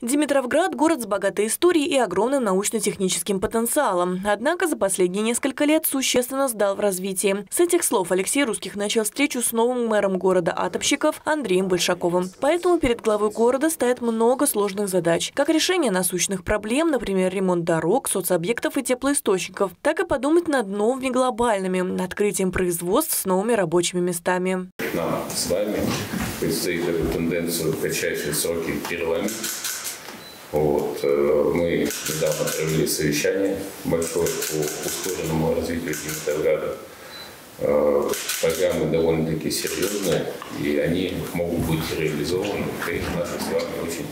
Димитровград – город с богатой историей и огромным научно-техническим потенциалом. Однако за последние несколько лет существенно сдал в развитии. С этих слов Алексей Русских начал встречу с новым мэром города Атопщиков Андреем Большаковым. Поэтому перед главой города стоит много сложных задач. Как решение насущных проблем, например, ремонт дорог, соцобъектов и теплоисточников, так и подумать над новыми глобальными, открытием производств с новыми рабочими местами. Нам с вами предстоит эту тенденцию качать высокие переломы. Вот. Мы недавно провели совещание большое по ускоренному развитию Димитровграда. Программы довольно-таки серьезные, и они могут быть реализованы при нашей с вами очень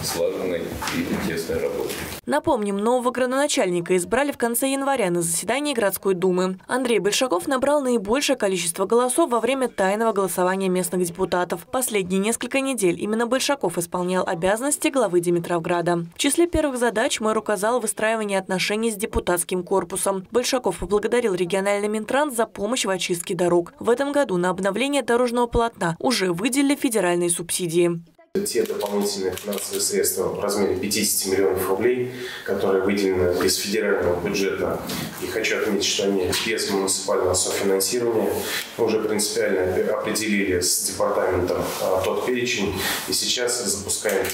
слаженной и тесной работе. Напомним, нового градоначальника избрали в конце января на заседании городской думы. Андрей Большаков набрал наибольшее количество голосов во время тайного голосования местных депутатов. Последние несколько недель именно Большаков исполнял обязанности главы Димитровграда. В числе первых задач мэр указал выстраивание отношений с депутатским корпусом. Большаков поблагодарил региональный Минтранс за помощь в очистке дорог. В этом году на обновление дорожного полотна уже выделили федеральные субсидии. Те дополнительные финансовые средства в размере 50 миллионов рублей, которые выделены из федерального бюджета. И хочу отметить, что они без муниципального софинансирования. Мы уже принципиально определили с департаментом тот перечень. И сейчас запускаем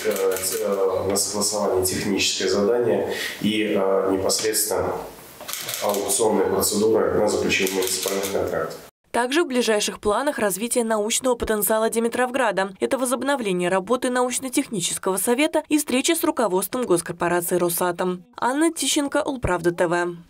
на согласование техническое задание и непосредственно аукционные процедуры на заключение муниципальных контрактов. Также в ближайших планах развитие научного потенциала Димитровграда. Это возобновление работы научно-технического совета и встреча с руководством госкорпорации «Росатом». Анна Тищенко, Улправда ТВ.